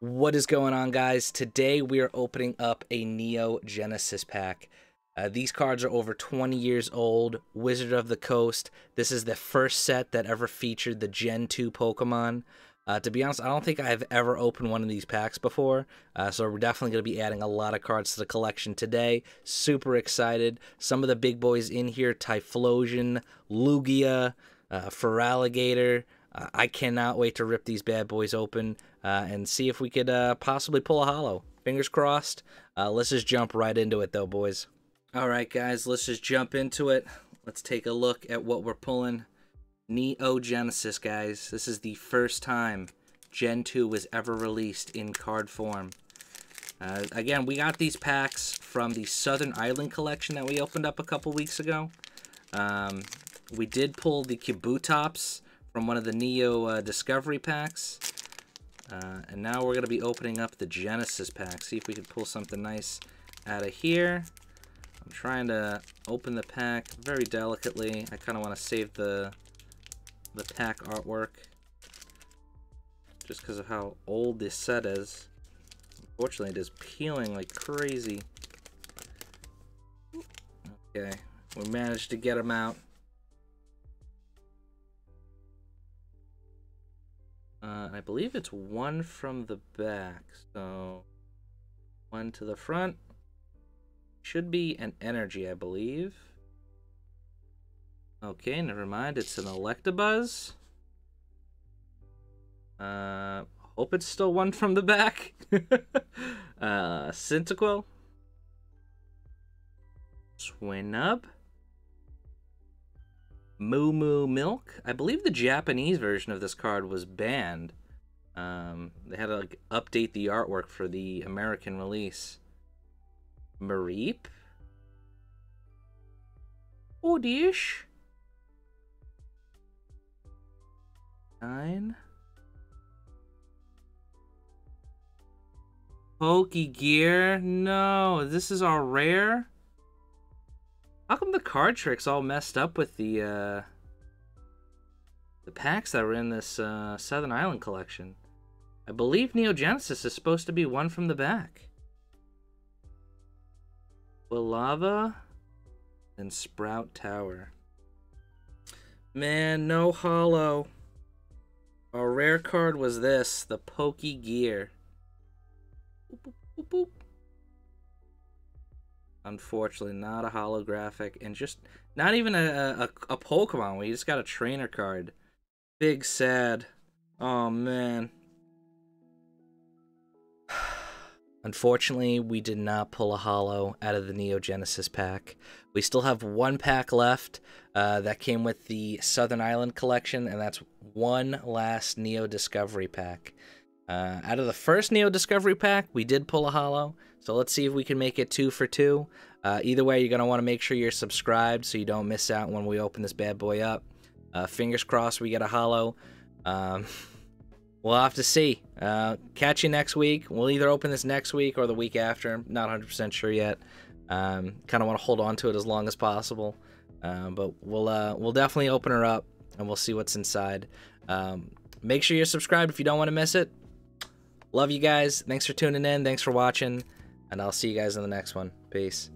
What is going on, guys? Today we are opening up a Neo Genesis pack. These cards are over 20 years old. Wizard of the Coast. This is the first set that ever featured the Gen 2 Pokemon. To be honest, I don't think I've ever opened one of these packs before, so we're definitely going to be adding a lot of cards to the collection today. Super excited. Some of the big boys in here, Typhlosion, Lugia, Feraligatr. I cannot wait to rip these bad boys open and see if we could possibly pull a holo. Fingers crossed. Let's just jump right into it, though, boys. All right, guys, let's just jump into it. Let's take a look at what we're pulling. Neo Genesis, guys. This is the first time Gen 2 was ever released in card form. Again, we got these packs from the Southern Island collection that we opened up a couple weeks ago. We did pull the Kabutops from one of the Neo Discovery packs. And now we're going to be opening up the Genesis pack. See if we can pull something nice out of here. I'm trying to open the pack very delicately. I kind of want to save the pack artwork just because of how old this set is. Unfortunately, it is peeling like crazy. Okay, we managed to get them out. I believe it's one from the back, so one to the front. Should be an energy, I believe. Okay, never mind. It's an Electabuzz. Hope it's still one from the back. Cyndaquil. Swinub. Moo Moo Milk. I believe the Japanese version of this card was banned. They had to update the artwork for the American release. Mareep. Oddish. Nine. Pokey Gear. No, this is all rare. How come the card trick's all messed up with the packs that were in this Southern Island collection? I believe Neo Genesis is supposed to be one from the back. Lava and Sprout Tower. Man, no holo. Our rare card was this, the Pokey Gear. Boop, boop, boop, boop. Unfortunately, not a holographic, and just not even a Pokemon. We just got a trainer card. Big sad. Oh, man. Unfortunately, we did not pull a holo out of the Neo Genesis pack. We still have one pack left that came with the Southern Island collection, and that's one last Neo Discovery pack. Out of the first Neo Discovery pack, we did pull a holo, so let's see if we can make it 2 for 2. Either way, you're going to want to make sure you're subscribed so you don't miss out when we open this bad boy up. Fingers crossed we get a holo. We'll have to see. Catch you next week. We'll either open this next week or the week after. Not 100% sure yet. Kind of want to hold on to it as long as possible. But we'll definitely open her up and we'll see what's inside. Make sure you're subscribed if you don't want to miss it. Love you guys. Thanks for tuning in. Thanks for watching. And I'll see you guys in the next one. Peace.